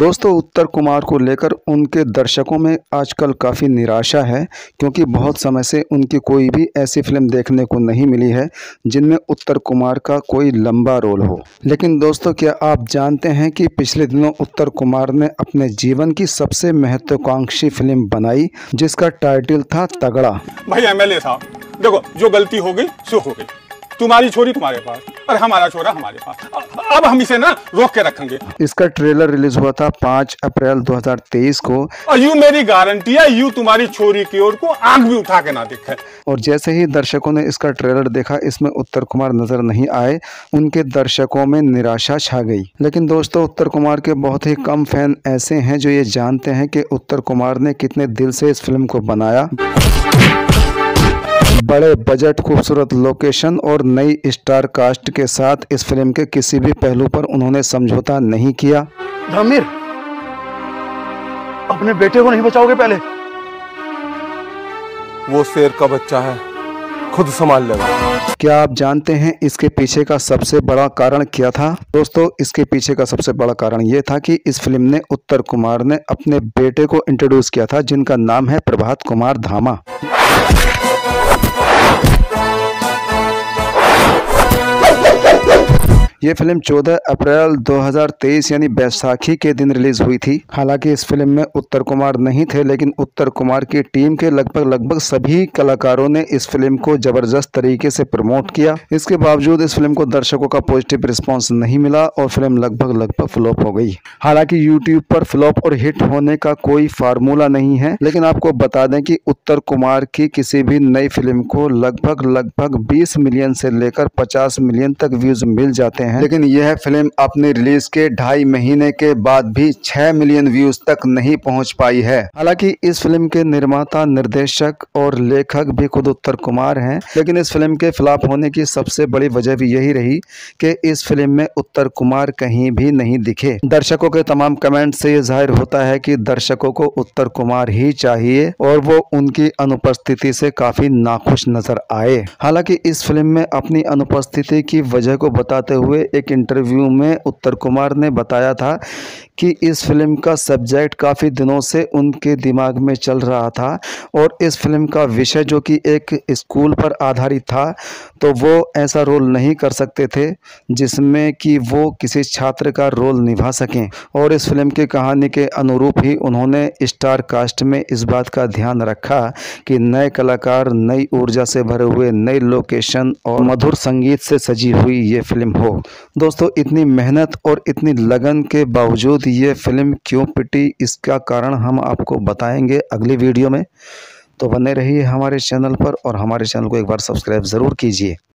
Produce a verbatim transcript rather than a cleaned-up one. दोस्तों उत्तर कुमार को लेकर उनके दर्शकों में आजकल काफ़ी निराशा है, क्योंकि बहुत समय से उनकी कोई भी ऐसी फिल्म देखने को नहीं मिली है जिनमें उत्तर कुमार का कोई लंबा रोल हो। लेकिन दोस्तों क्या आप जानते हैं कि पिछले दिनों उत्तर कुमार ने अपने जीवन की सबसे महत्वाकांक्षी फिल्म बनाई जिसका टाइटल था तगड़ा भाई एमएलए साहब। देखो जो गलती हो गई सो हो गई, तुम्हारी छोरी तुम्हारे पास और हमारा छोरा हमारे पास, अब हम इसे ना रोक के रखेंगे। इसका ट्रेलर रिलीज हुआ था पाँच अप्रैल दो हज़ार तेईस को। और यूँ मेरी गारंटी है यूँ तुम्हारी छोरी की ओर को आंख भी उठा के ना दिखे। और जैसे ही दर्शकों ने इसका ट्रेलर देखा, इसमें उत्तर कुमार नजर नहीं आए, उनके दर्शकों में निराशा छा गई। लेकिन दोस्तों उत्तर कुमार के बहुत ही कम फैन ऐसे हैं जो ये जानते हैं कि उत्तर कुमार ने कितने दिल से इस फिल्म को बनाया। बड़े बजट, खूबसूरत लोकेशन और नई स्टार कास्ट के साथ इस फिल्म के किसी भी पहलू पर उन्होंने समझौता नहीं किया। धमीर, अपने बेटे को नहीं बचाओगे? पहले वो शेर का बच्चा है, खुद संभाल लेगा। क्या आप जानते हैं इसके पीछे का सबसे बड़ा कारण क्या था? दोस्तों इसके पीछे का सबसे बड़ा कारण ये था कि इस फिल्म ने उत्तर कुमार ने अपने बेटे को इंट्रोड्यूस किया था जिनका नाम है प्रभात कुमार धामा। ये फिल्म चौदह अप्रैल दो हज़ार तेईस यानी बैसाखी के दिन रिलीज हुई थी। हालांकि इस फिल्म में उत्तर कुमार नहीं थे, लेकिन उत्तर कुमार की टीम के लगभग लगभग सभी कलाकारों ने इस फिल्म को जबरदस्त तरीके से प्रमोट किया। इसके बावजूद इस फिल्म को दर्शकों का पॉजिटिव रिस्पांस नहीं मिला और फिल्म लगभग लगभग फ्लॉप हो गई। हालांकि यूट्यूब पर फ्लॉप और हिट होने का कोई फार्मूला नहीं है, लेकिन आपको बता दें कि उत्तर कुमार की किसी भी नई फिल्म को लगभग लगभग बीस मिलियन से लेकर पचास मिलियन तक व्यूज मिल जाते हैं। लेकिन यह फिल्म अपने रिलीज के ढाई महीने के बाद भी छह मिलियन व्यूज तक नहीं पहुंच पाई है। हालांकि इस फिल्म के निर्माता, निर्देशक और लेखक भी खुद उत्तर कुमार हैं, लेकिन इस फिल्म के फ्लॉप होने की सबसे बड़ी वजह भी यही रही कि इस फिल्म में उत्तर कुमार कहीं भी नहीं दिखे। दर्शकों के तमाम कमेंट से ये जाहिर होता है कि दर्शकों को उत्तर कुमार ही चाहिए और वो उनकी अनुपस्थिति से काफी नाखुश नजर आए। हालांकि इस फिल्म में अपनी अनुपस्थिति की वजह को बताते हुए एक इंटरव्यू में उत्तर कुमार ने बताया था कि इस फिल्म का सब्जेक्ट काफ़ी दिनों से उनके दिमाग में चल रहा था और इस फिल्म का विषय जो कि एक स्कूल पर आधारित था, तो वो ऐसा रोल नहीं कर सकते थे जिसमें कि वो किसी छात्र का रोल निभा सकें। और इस फिल्म की कहानी के अनुरूप ही उन्होंने स्टार कास्ट में इस बात का ध्यान रखा कि नए कलाकार, नई ऊर्जा से भरे हुए, नई लोकेशन और मधुर संगीत से सजी हुई ये फिल्म हो। दोस्तों इतनी मेहनत और इतनी लगन के बावजूद ये फिल्म क्यों पिटी, इसका कारण हम आपको बताएंगे अगली वीडियो में। तो बने रहिए हमारे चैनल पर और हमारे चैनल को एक बार सब्सक्राइब ज़रूर कीजिए।